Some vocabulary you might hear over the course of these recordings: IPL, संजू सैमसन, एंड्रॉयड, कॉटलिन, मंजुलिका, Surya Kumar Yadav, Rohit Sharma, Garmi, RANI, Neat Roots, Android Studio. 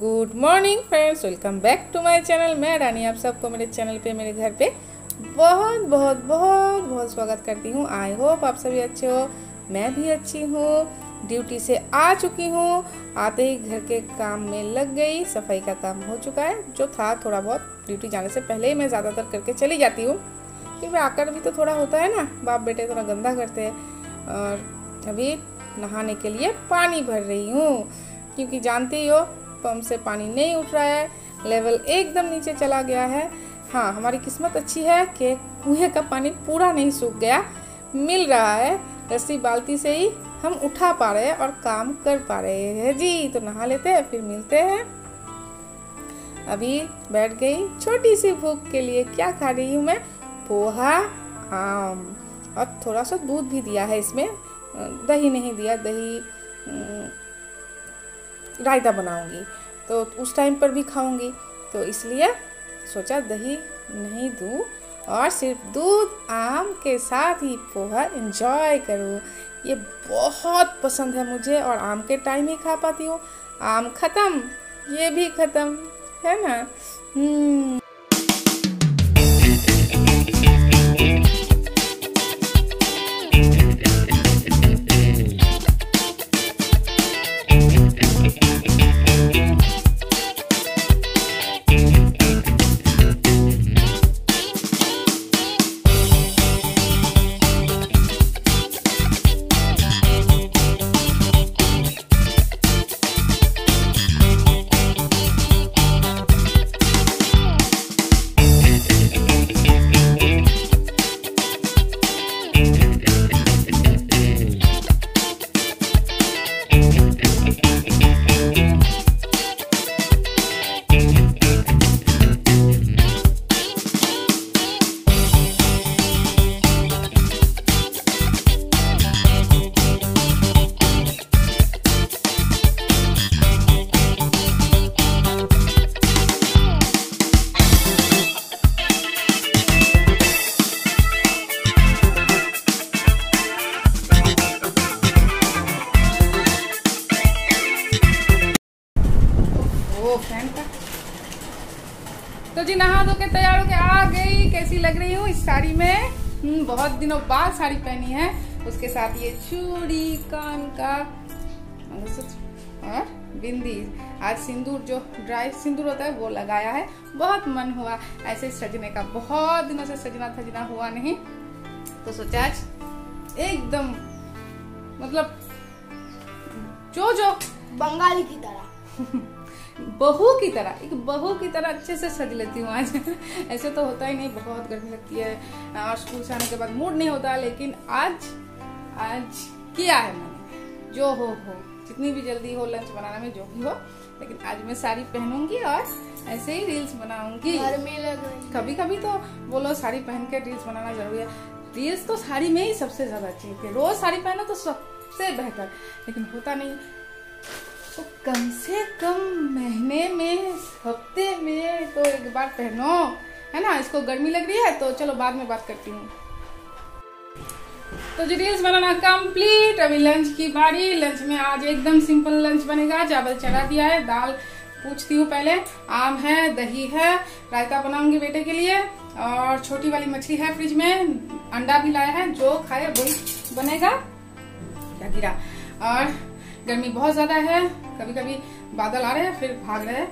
Good morning friends, welcome back to my channel. मैं रानी आप सबको मेरे चैनल पे, मेरे घर पे बहुत बहुत बहुत बहुत स्वागत करती हूँ। आई होप आप सभी अच्छे हो, मैं भी अच्छी हूँ। ड्यूटी से आ चुकी हूँ, आते ही घर के काम में लग गई। सफाई का काम हो चुका है जो था, थोड़ा बहुत ड्यूटी जाने से पहले ही मैं ज़्यादातर करके चली जाती हूँ, क्योंकि आकर भी तो थोड़ा होता है ना, बाप बेटे थोड़ा गंदा करते हैं। और अभी नहाने के लिए पानी भर रही हूँ, क्योंकि जानते ही हो पंप से पानी नहीं उठ रहा है, लेवल एकदम नीचे चला गया है। हाँ, हमारी किस्मत अच्छी है कि कुएँ का पानी पूरा नहीं सूख गया, मिल रहा है। रस्सी बाल्टी से ही हम उठा पा रहे हैं और काम कर पा रहे हैं जी। तो नहा लेते हैं, फिर मिलते हैं। अभी बैठ गई छोटी सी भूख के लिए। क्या खा रही हूँ मैं? पोहा, आम और थोड़ा सा दूध भी दिया है इसमें, दही नहीं दिया। दही रायता बनाऊंगी तो उस टाइम पर भी खाऊंगी, तो इसलिए सोचा दही नहीं दूँ और सिर्फ दूध आम के साथ ही पोहा एंजॉय करूँ। ये बहुत पसंद है मुझे और आम के टाइम ही खा पाती हूँ। आम ख़त्म, ये भी ख़त्म है ना। तो जी नहा धो के तैयार होके आ गई। कैसी लग रही हूँ इस साड़ी में? बहुत दिनों बाद साड़ी पहनी है। उसके साथ ये चूड़ी, कान का और बिंदी, आज सिंदूर जो ड्राई सिंदूर होता है वो लगाया है। बहुत मन हुआ ऐसे सजने का, बहुत दिनों से सजना थजना हुआ नहीं, तो सोचा आज एकदम मतलब जो बंगाली की तरह बहू की तरह अच्छे से सज लेती हूँ आज। ऐसे तो होता ही नहीं, बहुत गर्मी लगती है और स्कूल से आने के बाद मूड नहीं होता, लेकिन आज किया है मैंने जो हो जितनी भी जल्दी हो, लंच बनाने में जो भी हो, लेकिन आज मैं साड़ी पहनूंगी और ऐसे ही रील्स बनाऊंगी। कभी कभी तो बोलो साड़ी पहन के रील्स बनाना जरूरी है। रील्स तो साड़ी में ही सबसे ज्यादा अच्छी होती है, रोज साड़ी पहनो तो सबसे बेहतर, लेकिन होता नहीं। तो कम से कम महीने में, हफ्ते में तो एक बार पहनो, है ना। इसको गर्मी लग रही है तो चलो बाद में बात करती हूँ। तो जी रील्स बनाना कंप्लीट। अभी लंच की बारी। लंच में आज एकदम सिंपल लंच बनेगा। चावल चढ़ा दिया है, दाल पूछती हूँ पहले, आम है, दही है, रायता बनाऊंगी बेटे के लिए, और छोटी वाली मछली है फ्रिज में, अंडा भी लाया है, जो खाए वही बनेगा। क्या गिरा? और गर्मी बहुत ज्यादा है, कभी कभी बादल आ रहे हैं फिर भाग रहे हैं,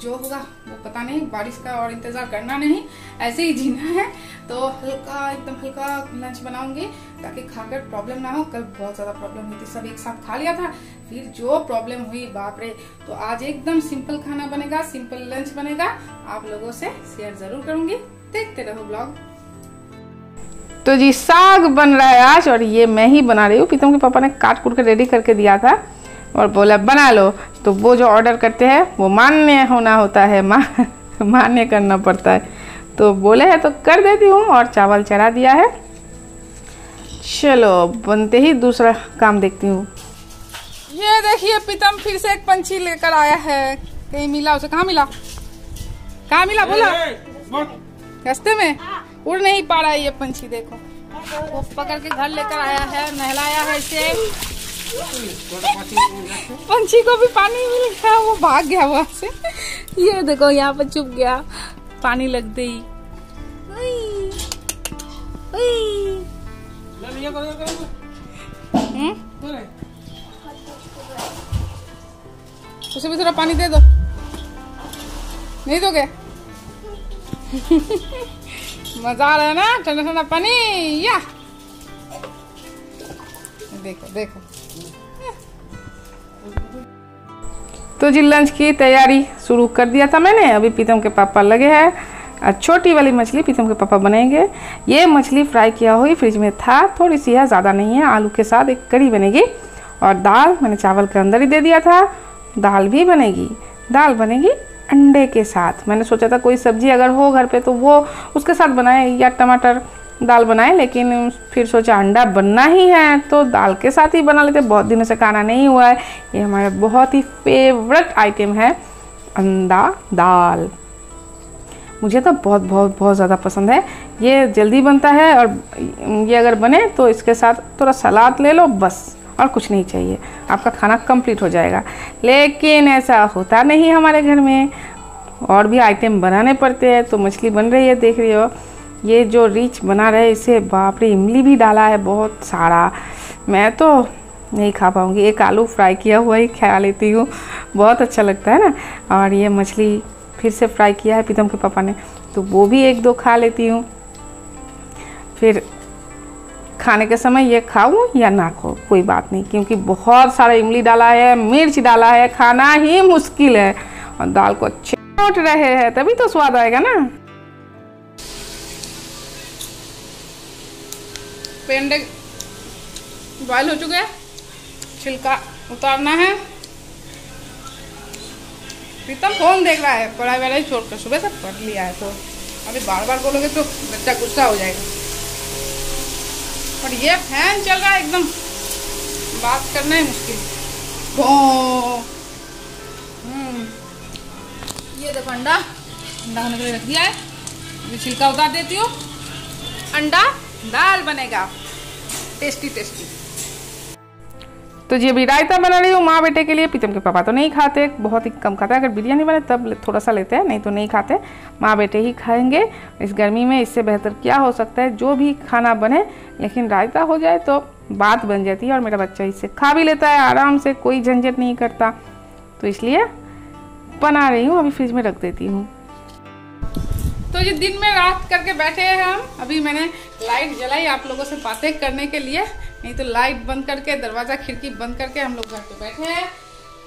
जो होगा वो पता नहीं। बारिश का और इंतजार करना नहीं, ऐसे ही जीना है। तो हल्का, एकदम हल्का लंच बनाऊंगी ताकि खाकर प्रॉब्लम ना हो। कल बहुत ज्यादा प्रॉब्लम हुई थी, सब एक साथ खा लिया था, फिर जो प्रॉब्लम हुई बाप रे। तो आज एकदम सिंपल खाना बनेगा, सिंपल लंच बनेगा। आप लोगों से शेयर जरूर करूंगी, देखते रहो ब्लॉग। तो जी साग बन रहा है आज, और ये मैं ही बना रही हूँ। प्रीतम के पापा ने काट कूट के रेडी करके दिया था और बोला बना लो, तो वो जो ऑर्डर करते हैं वो मान्य होना होता है, मान्य करना पड़ता है, तो बोले हैं तो कर देती हूँ। और चावल चढ़ा दिया है, चलो बनते ही दूसरा काम देखती हूँ। ये देखिए प्रीतम फिर से एक पंछी लेकर आया है। कहीं मिला उसे? कहाँ मिला बोला? रास्ते में उड़ नहीं पा रहा है ये पंछी, देखो वो पकड़ के घर लेकर आया है, नहलाया है इसे, पंछी को भी पानी मिल गया, वो भाग गया वहां से। ये देखो यहाँ पर चुप गया पानी लगते ही। उसे भी थोड़ा पानी दे दो, नहीं दोगे? मजा आ रहा है ना ठंडा ठंडा पानी। या देखो देखो। तो जी लंच की तैयारी शुरू कर दिया था मैंने। अभी प्रीतम के पापा लगे हैं और छोटी वाली मछली प्रीतम के पापा बनाएंगे। ये मछली फ्राई किया हुई फ्रिज में था, थोड़ी सी है, ज़्यादा नहीं है। आलू के साथ एक करी बनेगी और दाल मैंने चावल के अंदर ही दे दिया था, दाल भी बनेगी। दाल बनेगी अंडे के साथ। मैंने सोचा था कोई सब्जी अगर हो घर पे तो वो उसके साथ बनाए या टमाटर दाल बनाए, लेकिन फिर सोचा अंडा बनना ही है तो दाल के साथ ही बना लेते। बहुत दिनों से खाना नहीं हुआ है। ये हमारा बहुत ही फेवरेट आइटम है अंडा दाल। मुझे तो बहुत बहुत बहुत ज़्यादा पसंद है। ये जल्दी बनता है और ये अगर बने तो इसके साथ थोड़ा सलाद ले लो बस, और कुछ नहीं चाहिए, आपका खाना कंप्लीट हो जाएगा। लेकिन ऐसा होता नहीं हमारे घर में, और भी आइटम बनाने पड़ते हैं। तो मछली बन रही है, देख रही हो। ये जो रीच बना रहे इसे बाप रे, इमली भी डाला है बहुत सारा। मैं तो नहीं खा पाऊँगी, एक आलू फ्राई किया हुआ ही खा लेती हूँ, बहुत अच्छा लगता है ना। और ये मछली फिर से फ्राई किया है प्रीतम के पापा ने, तो वो भी एक दो खा लेती हूँ। फिर खाने के समय ये खाऊँ या ना खाऊँ कोई बात नहीं, क्योंकि बहुत सारा इमली डाला है, मिर्च डाला है, खाना ही मुश्किल है। और दाल को अच्छे नोट रहे हैं तभी तो स्वाद आएगा ना। पेंडे बॉयल हो चुके हैं, छिलका उतारना है। प्रीतम फोन देख रहा है, पढ़ाई वढ़ाई छोड़कर सुबह से पढ़ लिया है, तो अभी बार बार बोलोगे तो बच्चा गुस्सा हो जाएगा। और ये फैन चल रहा है, एकदम बात करना ही मुश्किल। ये देखो अंडा, अंडा होने के लिए रख दिया है। अभी छिलका उतार देती हूँ, अंडा दाल बनेगा टेस्टी टेस्टी। तो जी अभी रायता बना रही हूँ माँ बेटे के लिए। प्रीतम के पापा तो नहीं खाते, बहुत ही कम खाते हैं। अगर बिरयानी बने तब थोड़ा सा लेते हैं, नहीं तो नहीं खाते। माँ बेटे ही खाएंगे इस गर्मी में, इससे बेहतर क्या हो सकता है। जो भी खाना बने लेकिन रायता हो जाए तो बात बन जाती है। और मेरा बच्चा इससे खा भी लेता है आराम से, कोई झंझट नहीं करता, तो इसलिए बना रही हूँ। अभी फ्रिज में रख देती हूँ। तो ये दिन में रात करके बैठे हैं हम। अभी मैंने लाइट जलाई आप लोगों से बातें करने के लिए, नहीं तो लाइट बंद करके दरवाज़ा खिड़की बंद करके हम लोग घर पे बैठे हैं,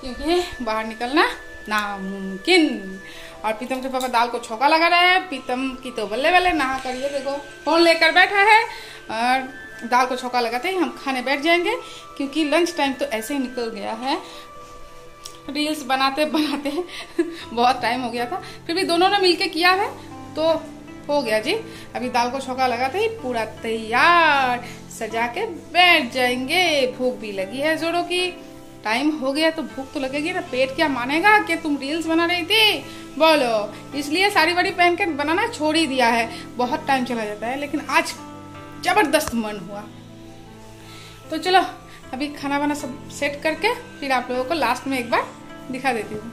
क्योंकि बाहर निकलना नामुमकिन। और प्रीतम के पापा दाल को छौंका लगा रहे हैं। प्रीतम की तो बल्ले बल्ले, नहा कर ये देखो फोन लेकर बैठा है। और दाल को छौंका लगाते ही हम खाने बैठ जाएंगे, क्योंकि लंच टाइम तो ऐसे ही निकल गया है। रील्स बनाते बनाते बहुत टाइम हो गया था, फिर भी दोनों ने मिलकर किया है तो हो गया जी। अभी दाल को छौंका लगाते ही पूरा तैयार सजा के बैठ जाएंगे। भूख भी लगी है जोरों की, टाइम हो गया तो भूख तो लगेगी ना। पेट क्या मानेगा कि तुम रील्स बना रही थी बोलो, इसलिए साड़ी वाड़ी पहन के बनाना छोड़ ही दिया है। बहुत टाइम चला जाता है, लेकिन आज जबरदस्त मन हुआ। तो चलो अभी खाना वाना सब सेट करके फिर आप लोगों को लास्ट में एक बार दिखा देती हूँ।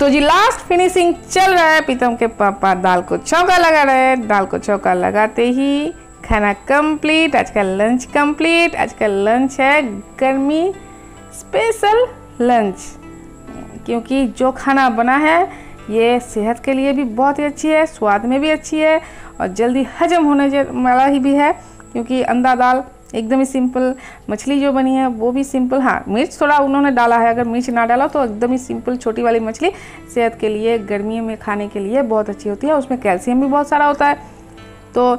तो जी लास्ट फिनिशिंग चल रहा है। प्रीतम के पापा दाल को छौंका लगा रहे हैं। दाल को छौंका लगाते ही खाना कंप्लीट, आज का लंच कंप्लीट। आज का लंच है गर्मी स्पेशल लंच, क्योंकि जो खाना बना है ये सेहत के लिए भी बहुत ही अच्छी है, स्वाद में भी अच्छी है और जल्दी हजम होने वाला ही भी है। क्योंकि अंडा दाल एकदम ही सिंपल, मछली जो बनी है वो भी सिंपल। हाँ मिर्च थोड़ा उन्होंने डाला है, अगर मिर्च ना डाला तो एकदम ही सिंपल छोटी वाली मछली सेहत के लिए गर्मी में खाने के लिए बहुत अच्छी होती है। उसमें कैल्शियम भी बहुत सारा होता है। तो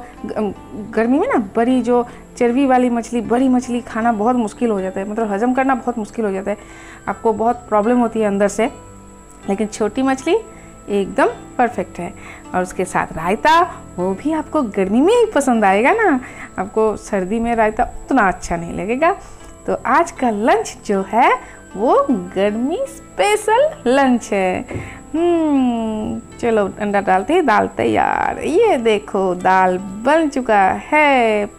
गर्मी में ना बड़ी जो चर्बी वाली मछली, बड़ी मछली खाना बहुत मुश्किल हो जाता है, मतलब हजम करना बहुत मुश्किल हो जाता है, आपको बहुत प्रॉब्लम होती है अंदर से। लेकिन छोटी मछली एकदम परफेक्ट है। और उसके साथ रायता, वो भी आपको गर्मी में ही पसंद आएगा ना, आपको सर्दी में रायता उतना अच्छा नहीं लगेगा। तो आज का लंच जो है वो गर्मी स्पेशल लंच है। चलो अंडा डालते ही दाल तैयार। ये देखो दाल बन चुका है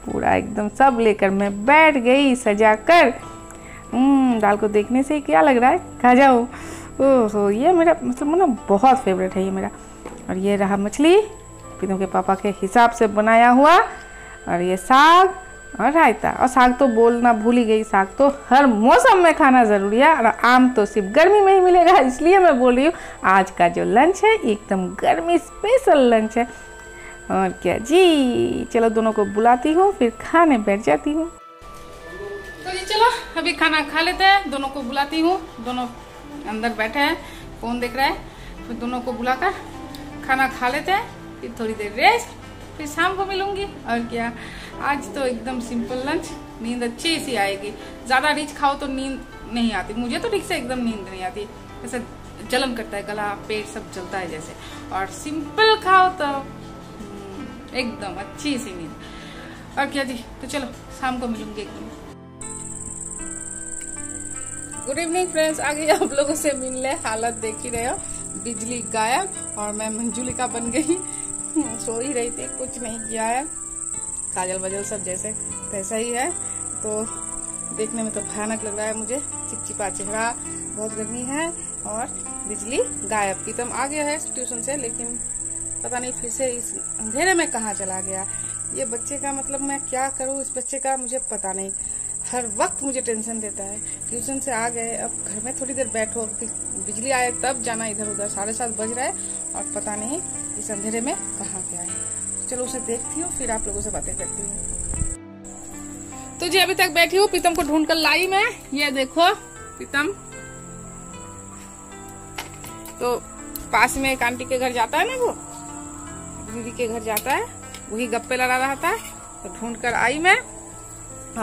पूरा एकदम, सब लेकर मैं बैठ गई सजाकर। दाल को देखने से क्या लग रहा है, खा जाओ। ओहो, ये मेरा मतलब ना बहुत फेवरेट है ये मेरा। और ये रहा मछली पीनू के पापा के हिसाब से बनाया हुआ, और ये साग और रायता। और साग तो बोलना भूल ही गई, साग तो हर मौसम में खाना ज़रूरी है, और आम तो सिर्फ गर्मी में ही मिलेगा, इसलिए मैं बोल रही हूँ आज का जो लंच है एकदम गर्मी स्पेशल लंच है। और क्या जी, चलो दोनों को बुलाती हूँ फिर खाने बैठ जाती हूँ। तो जी चलो अभी खाना खा लेते हैं, दोनों को बुलाती हूँ। दोनों अंदर बैठे हैं फोन देख रहे हैं, फिर दोनों को बुलाकर खाना खा लेते हैं, फिर थोड़ी देर रेस्ट, फिर शाम को मिलूंगी। और क्या, आज तो एकदम सिंपल लंच, नींद अच्छी सी आएगी। ज़्यादा रिच खाओ तो नींद नहीं आती, मुझे तो रिच से एकदम नींद नहीं आती, ऐसा जलन करता है, गला पेट सब जलता है जैसे। और सिंपल खाओ तो एकदम अच्छी सी नींद। और क्या जी, तो चलो शाम को मिलूंगी एकदम। गुड इवनिंग फ्रेंड्स, आगे आप लोगों से मिलने। हालत देख ही रहे हो, बिजली गायब और मैं मंजुलिका बन गई, सो ही रही थी, कुछ नहीं किया है। काजल वजल सब जैसे तैसा ही है, तो देखने में तो भयानक लग रहा है मुझे, चिपचिपा चेहरा, बहुत गर्मी है और बिजली गायब। प्रीतम आ गया है ट्यूशन से, लेकिन पता नहीं फिर से इस अंधेरे में कहाँ चला गया। ये बच्चे का मतलब मैं क्या करूँ, इस बच्चे का मुझे पता नहीं, हर वक्त मुझे टेंशन देता है। ट्यूशन से आ गए, अब घर में थोड़ी देर बैठो, बिजली आए तब जाना इधर उधर, 7:30 बज रहा है और पता नहीं इस अंधेरे में कहाँ गया है। चलो उसे देखती हूँ फिर आप लोगों से बातें करती हूँ। तो जी अभी तक बैठी हूँ, प्रीतम को ढूंढ कर लाई मैं। ये देखो प्रीतम तो पास में एक आंटी के घर जाता है ना, वो दीदी के घर जाता है, वही गप्पे लड़ा रहा था, तो ढूंढ कर आई मैं।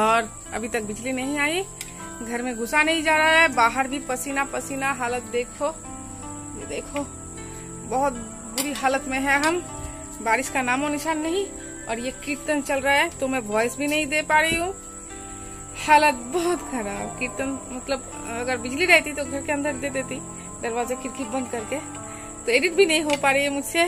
और अभी तक बिजली नहीं आई, घर में घुसा नहीं जा रहा है, बाहर भी पसीना पसीना हालत देखो। ये देखो बहुत बुरी हालत में है हम, बारिश का नामो निशान नहीं। और ये कीर्तन चल रहा है तो मैं वॉइस भी नहीं दे पा रही हूँ, हालत बहुत खराब। कीर्तन मतलब अगर बिजली रहती तो घर के अंदर दे देती, दरवाजा खिड़की बंद करके। तो एडिट भी नहीं हो पा रही है मुझसे,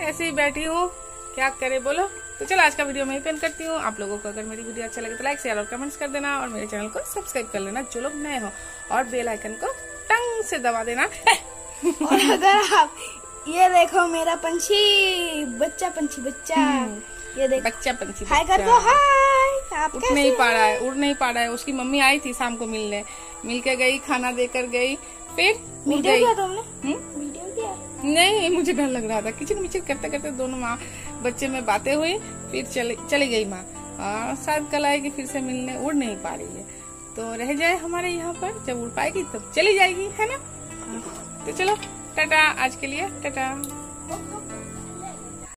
ऐसे ही बैठी हूँ, क्या करे बोलो। तो चलो आज का वीडियो मैं ही पेन करती हूँ। आप लोगों को अगर मेरी वीडियो अच्छा लगे तो लाइक शेयर और कमेंट्स कर देना, और मेरे चैनल को सब्सक्राइब कर लेना जो लोग नए हो, और बेल आइकन को टंग से दबा देना। और अगर आप ये देखो मेरा पंछी बच्चा, ये देखो बच्चा पंछी हाय कर दो, हाय। उठ नहीं पा रहा है, उड़ नहीं पा रहा है। उसकी मम्मी आई थी शाम को मिलने, मिल के गई, खाना देकर गई, फिर वीडियो किया तुमने? वीडियो किया? नहीं, मुझे डर लग रहा था। किचन करते करते दोनों माँ बच्चे में बातें हुई, फिर चली गई माँ। शायद कल आएगी फिर से मिलने, उड़ नहीं पा रही है तो रह जाए हमारे यहाँ पर, जब उड़ पाएगी तब चली जाएगी, है ना। तो चलो टाटा आज के लिए, टाटा।